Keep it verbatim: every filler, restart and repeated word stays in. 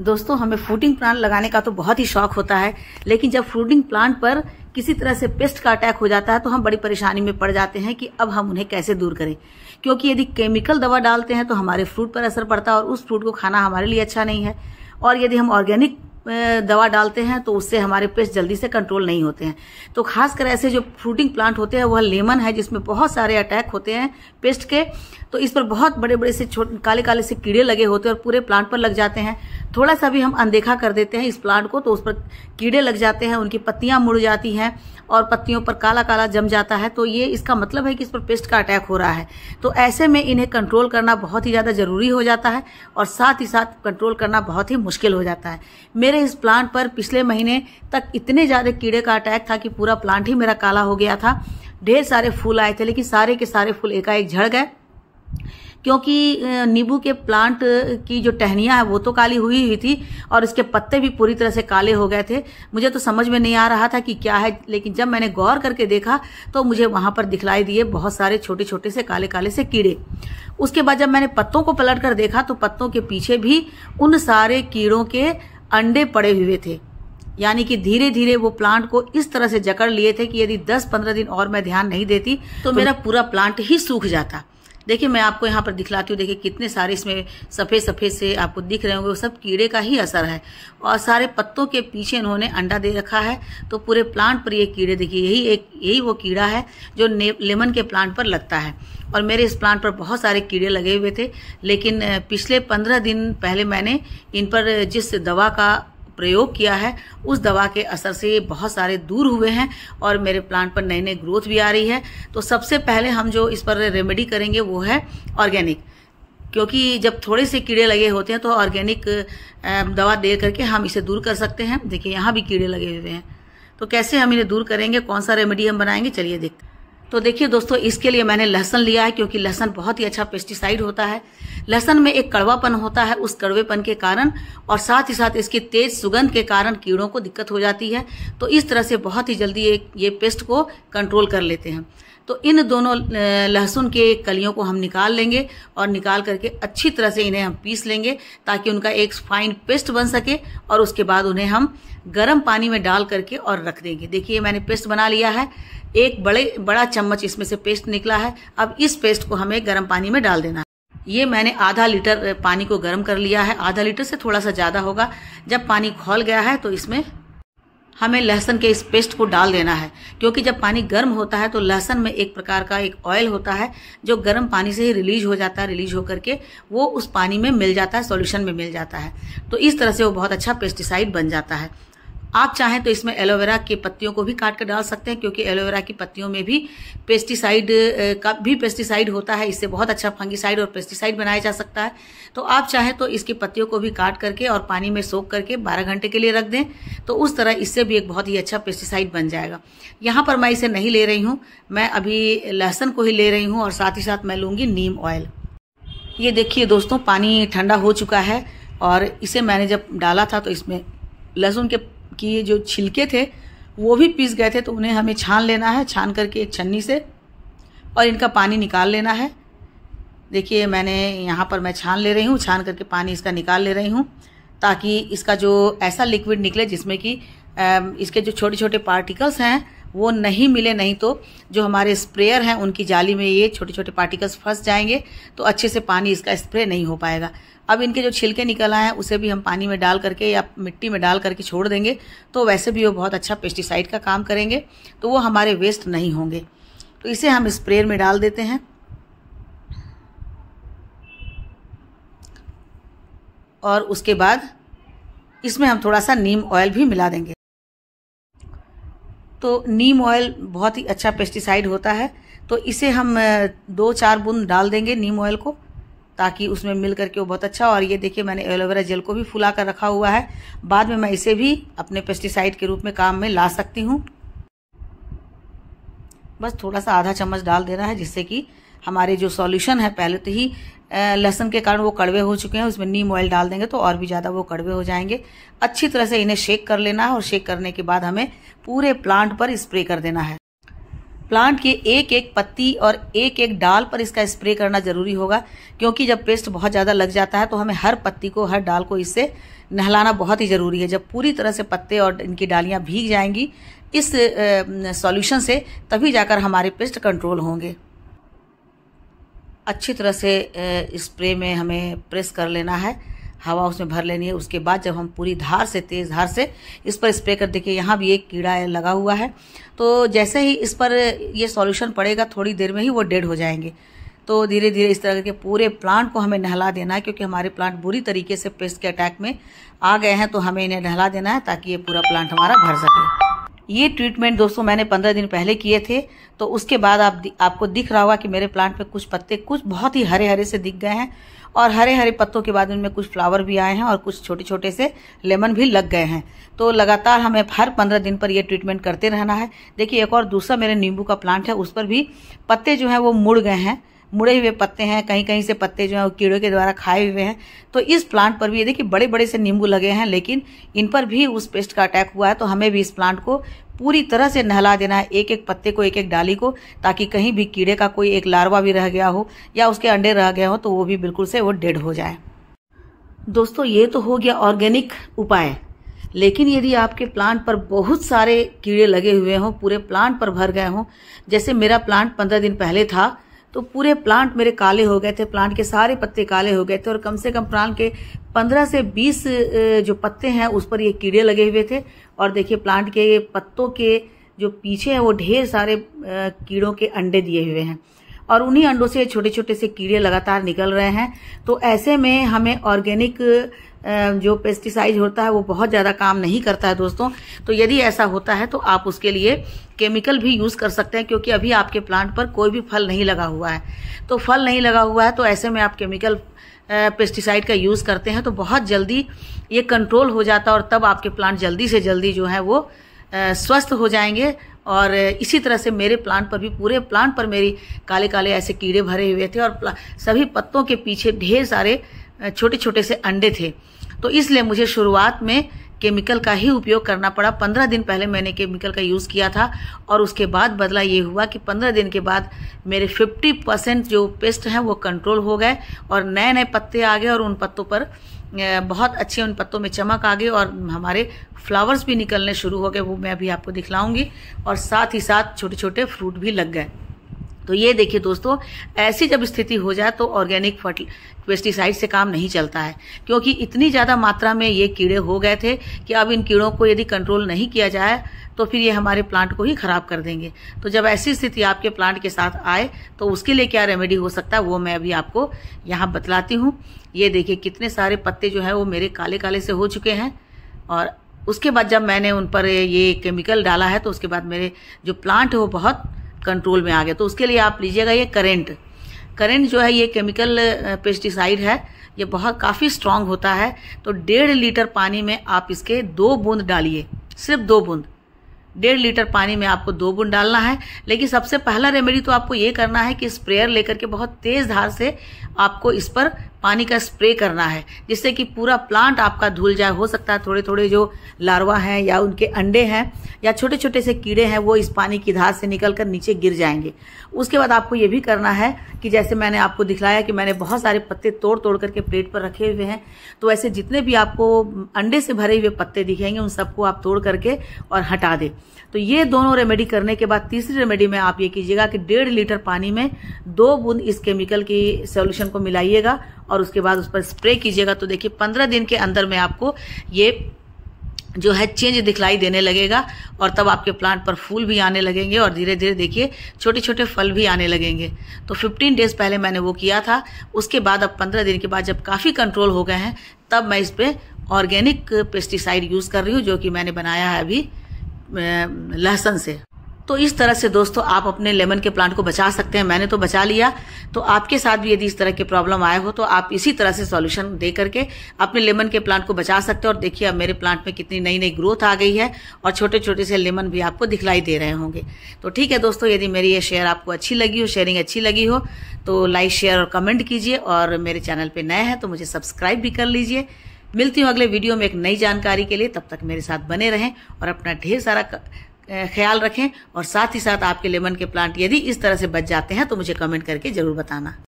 दोस्तों हमें fruiting plant लगाने का तो बहुत ही शौक होता है, लेकिन जब फ्रूटिंग प्लांट पर किसी तरह से पेस्ट का अटैक हो जाता है तो हम बड़ी परेशानी में पड़ जाते हैं कि अब हम उन्हें कैसे दूर करें, क्योंकि यदि केमिकल दवा डालते हैं तो हमारे फ्रूट पर असर पड़ता है और उस फ्रूट को खाना हमारे लिए अच्छा नहीं है, और यदि हम ऑर्गेनिक दवा डालते हैं तो उससे हमारे पेस्ट जल्दी से कंट्रोल नहीं होते हैं। तो खासकर ऐसे जो फ्रूटिंग प्लांट होते हैं वह लेमन है, जिसमें बहुत सारे अटैक होते हैं पेस्ट के, तो इस पर बहुत बड़े बड़े से छोटे काले काले से कीड़े लगे होते हैं और पूरे प्लांट पर लग जाते हैं। थोड़ा सा भी हम अनदेखा कर देते हैं इस प्लांट को तो उस पर कीड़े लग जाते हैं, उनकी पत्तियां मुड़ जाती हैं और पत्तियों पर काला काला जम जाता है, तो ये इसका मतलब है कि इस पर पेस्ट का अटैक हो रहा है। तो ऐसे में इन्हें कंट्रोल करना बहुत ही ज़्यादा ज़रूरी हो जाता है और साथ ही साथ कंट्रोल करना बहुत ही मुश्किल हो जाता है। मेरे इस प्लांट पर पिछले महीने तक इतने ज़्यादा कीड़े का अटैक था कि पूरा प्लांट ही मेरा काला हो गया था। ढेर सारे फूल आए थे, लेकिन सारे के सारे फूल एकाएक झड़ गए, क्योंकि नींबू के प्लांट की जो टहनियां है वो तो काली हुई हुई थी और इसके पत्ते भी पूरी तरह से काले हो गए थे। मुझे तो समझ में नहीं आ रहा था कि क्या है, लेकिन जब मैंने गौर करके देखा तो मुझे वहां पर दिखलाई दिए बहुत सारे छोटे छोटे से काले काले से कीड़े। उसके बाद जब मैंने पत्तों को पलट कर देखा तो पत्तों के पीछे भी उन सारे कीड़ों के अंडे पड़े हुए थे, यानी कि धीरे धीरे वो प्लांट को इस तरह से जकड़ लिए थे कि यदि दस पंद्रह दिन और मैं ध्यान नहीं देती तो मेरा पूरा प्लांट ही सूख जाता। देखिए मैं आपको यहाँ पर दिखलाती हूँ, देखिए कितने सारे इसमें सफ़ेद सफ़ेद से आपको दिख रहे होंगे, वो सब कीड़े का ही असर है और सारे पत्तों के पीछे इन्होंने अंडा दे रखा है। तो पूरे प्लांट पर ये कीड़े देखिए, यही एक यही वो कीड़ा है जो लेमन के प्लांट पर लगता है और मेरे इस प्लांट पर बहुत सारे कीड़े लगे हुए थे। लेकिन पिछले पंद्रह दिन पहले मैंने इन पर जिस दवा का प्रयोग किया है उस दवा के असर से बहुत सारे दूर हुए हैं और मेरे प्लांट पर नए नए ग्रोथ भी आ रही है। तो सबसे पहले हम जो इस पर रेमेडी करेंगे वो है ऑर्गेनिक, क्योंकि जब थोड़े से कीड़े लगे होते हैं तो ऑर्गेनिक दवा दे करके हम इसे दूर कर सकते हैं। देखिए यहाँ भी कीड़े लगे हुए हैं, तो कैसे हम इन्हें दूर करेंगे, कौन सा रेमेडी हम बनाएंगे, चलिए देखते हैं। तो देखिए दोस्तों, इसके लिए मैंने लहसुन लिया है, क्योंकि लहसुन बहुत ही अच्छा पेस्टिसाइड होता है। लहसुन में एक कड़वापन होता है, उस कड़वेपन के कारण और साथ ही साथ इसकी तेज सुगंध के कारण कीड़ों को दिक्कत हो जाती है। तो इस तरह से बहुत ही जल्दी एक ये पेस्ट को कंट्रोल कर लेते हैं। तो इन दोनों लहसुन के कलियों को हम निकाल लेंगे और निकाल करके अच्छी तरह से इन्हें हम पीस लेंगे ताकि उनका एक फाइन पेस्ट बन सके, और उसके बाद उन्हें हम गर्म पानी में डाल करके और रख देंगे। देखिए मैंने पेस्ट बना लिया है, एक बड़े बड़ा चम्मच इसमें से पेस्ट निकला है। अब इस पेस्ट को हमें गर्म पानी में डाल देना है। ये मैंने आधा लीटर पानी को गर्म कर लिया है, आधा लीटर से थोड़ा सा ज़्यादा होगा। जब पानी खौल गया है तो इसमें हमें लहसुन के इस पेस्ट को डाल देना है, क्योंकि जब पानी गर्म होता है तो लहसुन में एक प्रकार का एक ऑयल होता है जो गर्म पानी से ही रिलीज हो जाता है। रिलीज होकर के वो उस पानी में मिल जाता है, सॉल्यूशन में मिल जाता है। तो इस तरह से वो बहुत अच्छा पेस्टिसाइड बन जाता है। आप चाहें तो इसमें एलोवेरा की पत्तियों को भी काट कर डाल सकते हैं, क्योंकि एलोवेरा की पत्तियों में भी पेस्टिसाइड का भी पेस्टिसाइड होता है। इससे बहुत अच्छा फंगिसाइड और पेस्टिसाइड बनाया जा सकता है। तो आप चाहें तो इसकी पत्तियों को भी काट करके और पानी में सोख करके बारह घंटे के लिए रख दें, तो उस तरह इससे भी एक बहुत ही अच्छा पेस्टिसाइड बन जाएगा। यहाँ पर मैं इसे नहीं ले रही हूँ, मैं अभी लहसुन को ही ले रही हूँ, और साथ ही साथ मैं लूँगी नीम ऑयल। ये देखिए दोस्तों, पानी ठंडा हो चुका है और इसे मैंने जब डाला था तो इसमें लहसुन के कि जो छिलके थे वो भी पीस गए थे, तो उन्हें हमें छान लेना है, छान करके एक छन्नी से, और इनका पानी निकाल लेना है। देखिए मैंने यहाँ पर मैं छान ले रही हूँ, छान करके पानी इसका निकाल ले रही हूँ, ताकि इसका जो ऐसा लिक्विड निकले जिसमें कि इसके जो छोटे छोटे पार्टिकल्स हैं वो नहीं मिले, नहीं तो जो हमारे स्प्रेयर हैं उनकी जाली में ये छोटे छोटे पार्टिकल्स फंस जाएंगे, तो अच्छे से पानी इसका स्प्रे नहीं हो पाएगा। अब इनके जो छिलके निकल आए हैं उसे भी हम पानी में डाल करके या मिट्टी में डाल करके छोड़ देंगे, तो वैसे भी वो बहुत अच्छा पेस्टिसाइड का काम करेंगे, तो वो हमारे वेस्ट नहीं होंगे। तो इसे हम स्प्रेयर में डाल देते हैं और उसके बाद इसमें हम थोड़ा सा नीम ऑयल भी मिला देंगे। तो नीम ऑयल बहुत ही अच्छा पेस्टिसाइड होता है, तो इसे हम दो चार बूंद डाल देंगे नीम ऑयल को, ताकि उसमें मिल करके वो बहुत अच्छा। और ये देखिए मैंने एलोवेरा जेल को भी फुला कर रखा हुआ है, बाद में मैं इसे भी अपने पेस्टिसाइड के रूप में काम में ला सकती हूँ। बस थोड़ा सा आधा चम्मच डाल देना है, जिससे कि हमारे जो सॉल्यूशन है पहले तो ही लहसुन के कारण वो कड़वे हो चुके हैं, उसमें नीम ऑयल डाल देंगे तो और भी ज़्यादा वो कड़वे हो जाएंगे। अच्छी तरह से इन्हें शेक कर लेना है और शेक करने के बाद हमें पूरे प्लांट पर स्प्रे कर देना है। प्लांट के एक एक पत्ती और एक एक डाल पर इसका स्प्रे करना जरूरी होगा, क्योंकि जब पेस्ट बहुत ज़्यादा लग जाता है तो हमें हर पत्ती को, हर डाल को इससे नहलाना बहुत ही ज़रूरी है। जब पूरी तरह से पत्ते और इनकी डालियाँ भीग जाएंगी इस सॉल्यूशन से, तभी जाकर हमारे पेस्ट कंट्रोल होंगे। अच्छी तरह से स्प्रे में हमें प्रेस कर लेना है, हवा उसमें भर लेनी है। उसके बाद जब हम पूरी धार से, तेज़ धार से इस पर स्प्रे कर, देखिए यहाँ भी एक कीड़ा लगा हुआ है, तो जैसे ही इस पर ये सॉल्यूशन पड़ेगा थोड़ी देर में ही वो डेड हो जाएंगे। तो धीरे धीरे इस तरह के पूरे प्लांट को हमें नहला देना है, क्योंकि हमारे प्लांट बुरी तरीके से पेस्ट के अटैक में आ गए हैं, तो हमें इन्हें नहला देना है ताकि ये पूरा प्लांट हमारा भर सके। ये ट्रीटमेंट दोस्तों मैंने पंद्रह दिन पहले किए थे, तो उसके बाद आप आपको दिख रहा होगा कि मेरे प्लांट पे कुछ पत्ते कुछ बहुत ही हरे हरे से दिख गए हैं, और हरे हरे पत्तों के बाद उनमें कुछ फ्लावर भी आए हैं और कुछ छोटे छोटे से लेमन भी लग गए हैं। तो लगातार हमें हर पंद्रह दिन पर यह ट्रीटमेंट करते रहना है। देखिए एक और दूसरा मेरे नींबू का प्लांट है, उस पर भी पत्ते जो हैं वो मुड़ गए हैं, मुड़े हुए पत्ते हैं, कहीं कहीं से पत्ते जो हैं वो कीड़ों के द्वारा खाए हुए हैं। तो इस प्लांट पर भी ये देखिए बड़े बड़े से नींबू लगे हैं, लेकिन इन पर भी उस पेस्ट का अटैक हुआ है। तो हमें भी इस प्लांट को पूरी तरह से नहला देना है, एक एक पत्ते को, एक एक डाली को, ताकि कहीं भी कीड़े का कोई एक लार्वा भी रह गया हो या उसके अंडे रह गए हो तो वो भी बिल्कुल से वो डेड हो जाए। दोस्तों ये तो हो गया ऑर्गेनिक उपाय, लेकिन यदि आपके प्लांट पर बहुत सारे कीड़े लगे हुए हों, पूरे प्लांट पर भर गए हों, जैसे मेरा प्लांट पंद्रह दिन पहले था तो पूरे प्लांट मेरे काले हो गए थे, प्लांट के सारे पत्ते काले हो गए थे और कम से कम प्लांट के पंद्रह से बीस जो पत्ते हैं उस पर ये कीड़े लगे हुए थे। और देखिए प्लांट के पत्तों के जो पीछे हैं वो ढेर सारे कीड़ों के अंडे दिए हुए हैं और उन्हीं अंडों से छोटे छोटे से कीड़े लगातार निकल रहे हैं। तो ऐसे में हमें ऑर्गेनिक जो पेस्टिसाइड होता है वो बहुत ज़्यादा काम नहीं करता है दोस्तों। तो यदि ऐसा होता है तो आप उसके लिए केमिकल भी यूज़ कर सकते हैं, क्योंकि अभी आपके प्लांट पर कोई भी फल नहीं लगा हुआ है। तो फल नहीं लगा हुआ है तो ऐसे में आप केमिकल पेस्टिसाइड का यूज़ करते हैं तो बहुत जल्दी ये कंट्रोल हो जाता है और तब आपके प्लांट जल्दी से जल्दी जो है वो स्वस्थ हो जाएंगे। और इसी तरह से मेरे प्लांट पर भी, पूरे प्लांट पर मेरी काले काले ऐसे कीड़े भरे हुए थे और सभी पत्तों के पीछे ढेर सारे छोटे छोटे से अंडे थे। तो इसलिए मुझे शुरुआत में केमिकल का ही उपयोग करना पड़ा। पंद्रह दिन पहले मैंने केमिकल का यूज़ किया था और उसके बाद बदला ये हुआ कि पंद्रह दिन के बाद मेरे फिफ्टी परसेंट जो पेस्ट हैं वो कंट्रोल हो गए और नए नए पत्ते आ गए और उन पत्तों पर बहुत अच्छे, उन पत्तों में चमक आ गई और हमारे फ्लावर्स भी निकलने शुरू हो गए, वो मैं अभी आपको दिखलाऊंगी, और साथ ही साथ छोटे छोटे फ्रूट भी लग गए। तो ये देखिए दोस्तों, ऐसी जब स्थिति हो जाए तो ऑर्गेनिक पेस्टिसाइड से काम नहीं चलता है, क्योंकि इतनी ज़्यादा मात्रा में ये कीड़े हो गए थे कि अब इन कीड़ों को यदि कंट्रोल नहीं किया जाए तो फिर ये हमारे प्लांट को ही ख़राब कर देंगे। तो जब ऐसी स्थिति आपके प्लांट के साथ आए तो उसके लिए क्या रेमेडी हो सकता है वो मैं अभी आपको यहाँ बतलाती हूँ। ये देखिए कितने सारे पत्ते जो है वो मेरे काले काले से हो चुके हैं और उसके बाद जब मैंने उन पर ये केमिकल डाला है तो उसके बाद मेरे जो प्लांट है वो बहुत कंट्रोल में आ गया। तो उसके लिए आप लीजिएगा ये करेंट। करेंट जो है ये केमिकल पेस्टिसाइड है, ये बहुत काफ़ी स्ट्रांग होता है। तो डेढ़ लीटर पानी में आप इसके दो बूंद डालिए, सिर्फ दो बूंद। डेढ़ लीटर पानी में आपको दो बूंद डालना है। लेकिन सबसे पहला रेमेडी तो आपको ये करना है कि स्प्रेयर लेकर के बहुत तेज़ धार से आपको इस पर पानी का स्प्रे करना है, जिससे कि पूरा प्लांट आपका धुल जाए। हो सकता है थोड़े थोड़े जो लार्वा हैं या उनके अंडे हैं या छोटे छोटे से कीड़े हैं वो इस पानी की धार से निकलकर नीचे गिर जाएंगे। उसके बाद आपको ये भी करना है कि जैसे मैंने आपको दिखलाया कि मैंने बहुत सारे पत्ते तोड़ तोड़ करके प्लेट पर रखे हुए हैं, तो ऐसे जितने भी आपको अंडे से भरे हुए पत्ते दिखेंगे उन सबको आप तोड़ करके और हटा दें। तो ये दोनों रेमेडी करने के बाद तीसरी रेमेडी में आप ये कीजिएगा कि डेढ़ लीटर पानी में दो बूंद इस केमिकल की सॉल्यूशन को मिलाइएगा और उसके बाद उस पर स्प्रे कीजिएगा। तो देखिए पंद्रह दिन के अंदर में आपको ये जो है चेंज दिखलाई देने लगेगा और तब आपके प्लांट पर फूल भी आने लगेंगे और धीरे धीरे देखिए छोटे छोटे फल भी आने लगेंगे। तो पंद्रह डेज पहले मैंने वो किया था, उसके बाद अब पंद्रह दिन के बाद जब काफ़ी कंट्रोल हो गए हैं तब मैं इस पर ऑर्गेनिक पेस्टिसाइड यूज़ कर रही हूँ, जो कि मैंने बनाया है अभी लहसुन से। तो इस तरह से दोस्तों आप अपने लेमन के प्लांट को बचा सकते हैं। मैंने तो बचा लिया, तो आपके साथ भी यदि इस तरह के प्रॉब्लम आए हो तो आप इसी तरह से सॉल्यूशन दे करके अपने लेमन के प्लांट को बचा सकते हैं। और देखिए अब मेरे प्लांट में कितनी नई नई ग्रोथ आ गई है और छोटे छोटे से लेमन भी आपको दिखलाई दे रहे होंगे। तो ठीक है दोस्तों, यदि मेरी ये शेयर आपको अच्छी लगी हो, शेयरिंग अच्छी लगी हो तो लाइक, शेयर और कमेंट कीजिए। और मेरे चैनल पर नए हैं तो मुझे सब्सक्राइब भी कर लीजिए। मिलती हूँ अगले वीडियो में एक नई जानकारी के लिए, तब तक मेरे साथ बने रहें और अपना ढेर सारा ख्याल रखें और साथ ही साथ आपके लेमन के प्लांट यदि इस तरह से बच जाते हैं तो मुझे कमेंट करके ज़रूर बताना।